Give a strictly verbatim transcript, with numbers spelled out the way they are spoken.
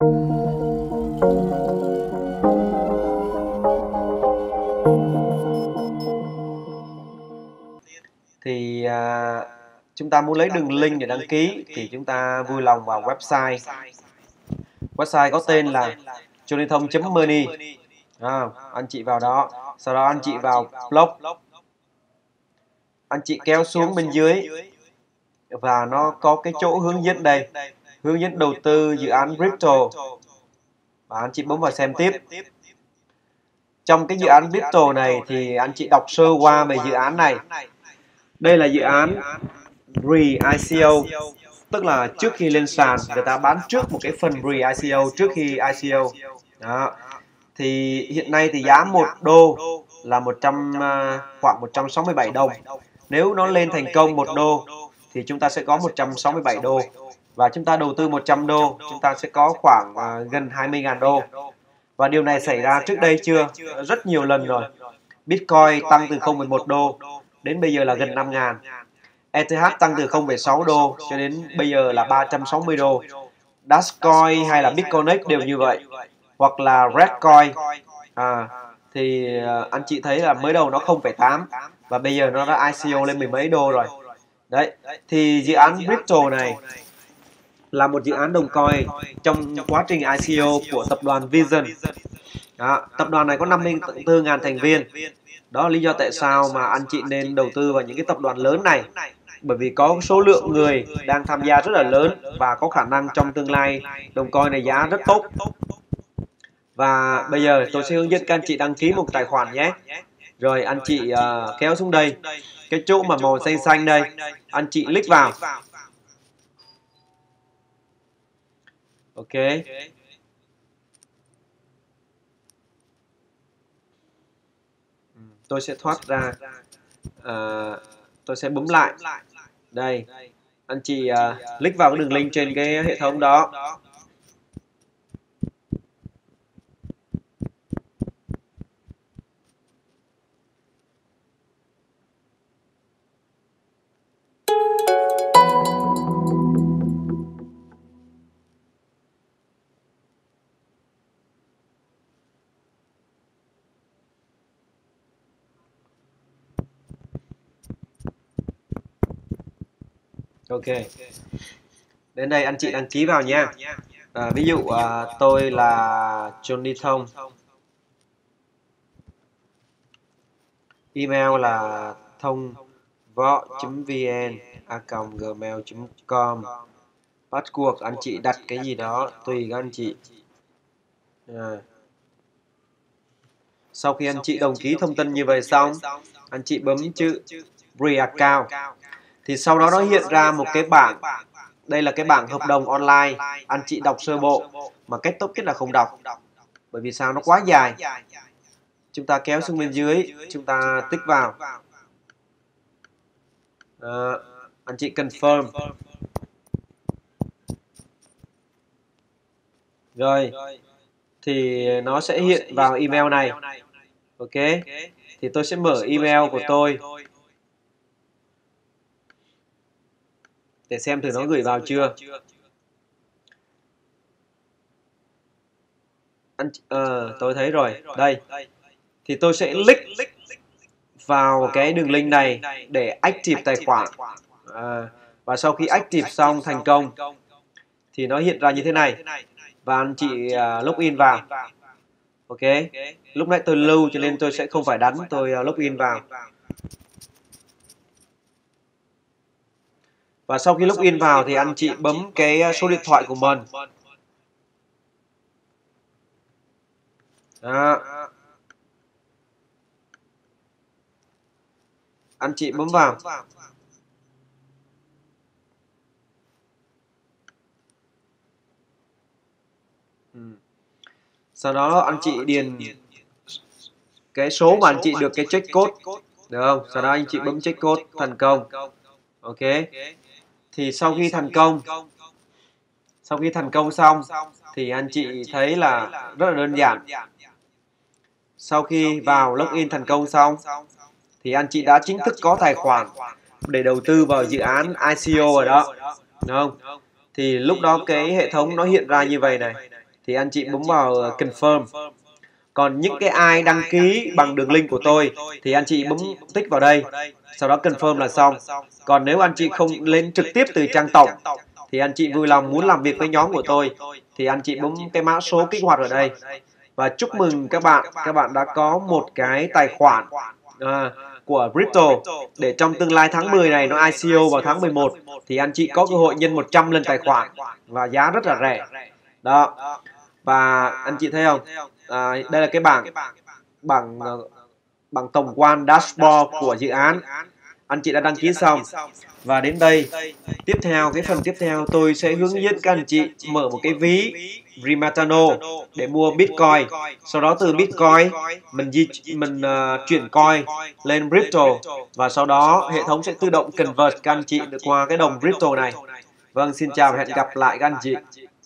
Thì à, chúng ta muốn lấy đường link để đăng ký thì chúng ta vui lòng vào website. Website có tên là johnny thong chấm money. À, anh chị vào đó, sau đó anh chị vào blog, anh chị kéo xuống bên dưới và nó có cái chỗ hướng dẫn đây, hướng dẫn đầu tư dự án crypto, và anh chị bấm vào xem tiếp. Trong cái dự án crypto này thì anh chị đọc sơ qua về dự án này. Đây là dự án pre-i xê o, tức là trước khi lên sàn người ta bán trước một cái phần pre-i xê o trước khi i xê o. Đó. Thì hiện nay thì giá một đô là một trăm khoảng một trăm sáu mươi bảy đồng. Nếu nó lên thành công một đô thì chúng ta sẽ có một trăm sáu mươi bảy đô, và chúng ta đầu tư một trăm đô chúng ta sẽ có khoảng gần hai mươi nghìn đô. Và điều này xảy ra trước đây chưa? Rất nhiều lần rồi. Bitcoin tăng từ không phẩy mười một đô đến bây giờ là gần năm nghìn. e tê hát tăng từ không phẩy sáu đô cho đến bây giờ là ba trăm sáu mươi đô. Dashcoin hay là Bitconnect đều như vậy, hoặc là Redcoin. À, thì anh chị thấy là mới đầu nó không phẩy tám và bây giờ nó đã i xê o lên mười mấy đô rồi. Đấy, thì dự án crypto này là một dự án đồng coin trong quá trình i xê o của tập đoàn Vision. Đó, tập đoàn này có năm mươi tư nghìn thành viên. Đó là lý do tại sao mà anh chị nên đầu tư vào những cái tập đoàn lớn này, bởi vì có số lượng người đang tham gia rất là lớn và có khả năng trong tương lai đồng coin này giá rất tốt. Và bây giờ tôi sẽ hướng dẫn các anh chị đăng ký một tài khoản nhé. Rồi anh chị uh, kéo xuống đây, cái chỗ mà màu xanh xanh đây, anh chị click vào. Ok. Tôi sẽ thoát ra, uh, tôi sẽ bấm lại. Đây, anh chị uh, click vào cái đường link trên cái hệ thống đó. Ok, đến đây anh chị đăng ký vào nha. À, ví dụ à, tôi là Johnny Thong, email là thong võ chấm vn a còng gmail chấm com. Bắt cuộc anh chị đặt cái gì đó tùy các anh chị. À. Sau khi anh chị đồng ký thông tin như vậy xong, anh chị bấm chữ pre-account. Thì sau đó nó hiện ra một cái bảng, đây là cái bảng hợp đồng online, anh chị đọc sơ bộ, mà cách tốt nhất là không đọc, bởi vì sao, nó quá dài. Chúng ta kéo xuống bên dưới, chúng ta tích vào. À, anh chị confirm. Rồi, thì nó sẽ hiện vào email này. Ok, thì tôi sẽ mở email của tôi để xem thử nó gửi vào chưa. Anh, à, tôi thấy rồi. Đây. Thì tôi sẽ click vào cái đường link này để active tài khoản. À, và sau khi active xong thành công thì nó hiện ra như thế này. Và anh chị uh, login vào. Ok. Lúc nãy tôi lưu cho nên tôi sẽ không phải đánh. Tôi uh, login vào. Và sau khi login vào thì anh chị bấm cái số điện thoại của mình. Đó. Anh chị bấm vào. Sau đó anh chị điền cái số mà anh chị được cái check code, được không? Sau đó anh chị bấm check code thành công. Ok. Thì sau khi thành công, sau khi thành công xong thì anh chị thấy là rất là đơn giản. Sau khi vào login thành công xong thì anh chị đã chính thức có tài khoản để đầu tư vào dự án i xê o ở đó, đúng không? Thì lúc đó cái hệ thống nó hiện ra như vậy này. thì anh chị bấm vào confirm. Còn những cái ai đăng ký bằng đường link của tôi thì anh chị bấm tích vào đây, sau đó confirm là xong. Còn nếu anh chị không lên trực tiếp từ trang tổng thì anh chị vui lòng muốn làm việc với nhóm của tôi thì anh chị bấm cái mã số kích hoạt ở đây. Và chúc mừng các bạn, các bạn đã có một cái tài khoản à, của crypto để trong tương lai tháng mười này nó I C O vào tháng mười một thì anh chị có cơ hội nhân một trăm lần tài khoản và giá rất là rẻ. Đó. Và anh chị thấy không? À, đây là cái bảng bảng bảng tổng quan dashboard của dự án. Anh chị đã đăng ký xong. Và đến đây, tiếp theo cái phần tiếp theo tôi sẽ hướng dẫn các anh chị mở một cái ví Rimitano để mua Bitcoin. Sau đó từ Bitcoin mình di, mình uh, chuyển coin lên crypto và sau đó hệ thống sẽ tự động convert các anh chị qua cái đồng crypto này. Vâng, xin chào và hẹn gặp lại các anh chị.